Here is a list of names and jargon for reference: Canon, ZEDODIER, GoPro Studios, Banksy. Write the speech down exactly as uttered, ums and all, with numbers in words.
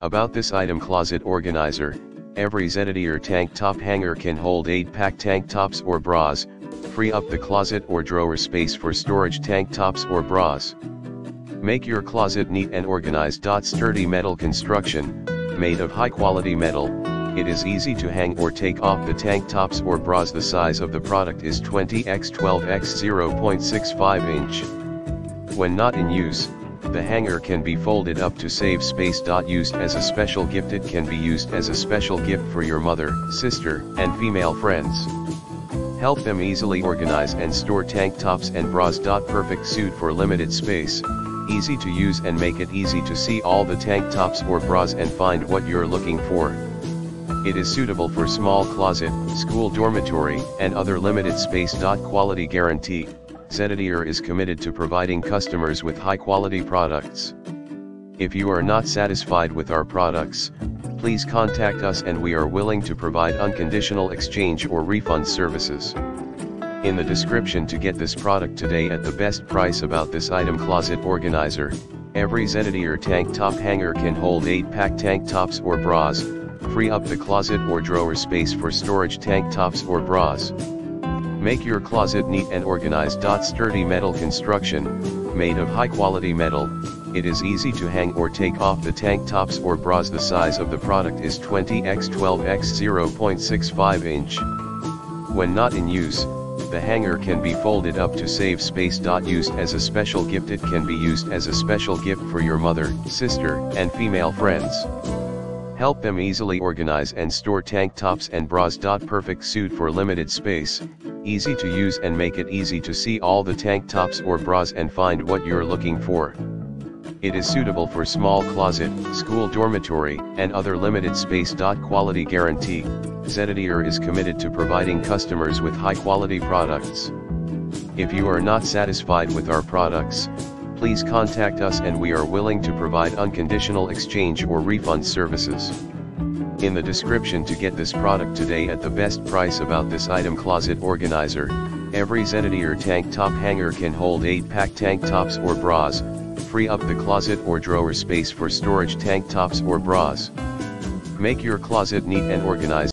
About this item: closet organizer. Every ZEDODIER tank top hanger can hold eight pack tank tops or bras. Free up the closet or drawer space for storage tank tops or bras. Make your closet neat and organized. Sturdy metal construction, made of high quality metal. It is easy to hang or take off the tank tops or bras. The size of the product is twenty by twelve by zero point six five inch. When not in use, the hanger can be folded up to save space. Used as a special gift. It can be used as a special gift for your mother, sister, and female friends. Help them easily organize and store tank tops and bras. Perfect suit for limited space, easy to use, and make it easy to see all the tank tops or bras and find what you're looking for. It is suitable for small closet, school dormitory, and other limited space. Quality guarantee. ZEDODIER is committed to providing customers with high quality products. If you are not satisfied with our products, please contact us and we are willing to provide unconditional exchange or refund services. In the description to get this product today at the best price. About this item: closet organizer. Every ZEDODIER tank top hanger can hold eight pack tank tops or bras. Free up the closet or drawer space for storage tank tops or bras. Make your closet neat and organized. Sturdy metal construction, made of high quality metal. It is easy to hang or take off the tank tops or bras. The size of the product is twenty by twelve by zero point six five inch. When not in use, the hanger can be folded up to save space. Used as a special gift. It can be used as a special gift for your mother, sister, and female friends. Help them easily organize and store tank tops and bras. Perfect suit for limited space, easy to use, and make it easy to see all the tank tops or bras and find what you're looking for. It is suitable for small closet, school dormitory, and other limited space. Quality guarantee. ZEDODIER is committed to providing customers with high quality products. If you are not satisfied with our products, please contact us and we are willing to provide unconditional exchange or refund services. In the description to get this product today at the best price. About this item: closet organizer. Every ZEDODIER tank top hanger can hold eight pack tank tops or bras. Free up the closet or drawer space for storage tank tops or bras. Make your closet neat and organized.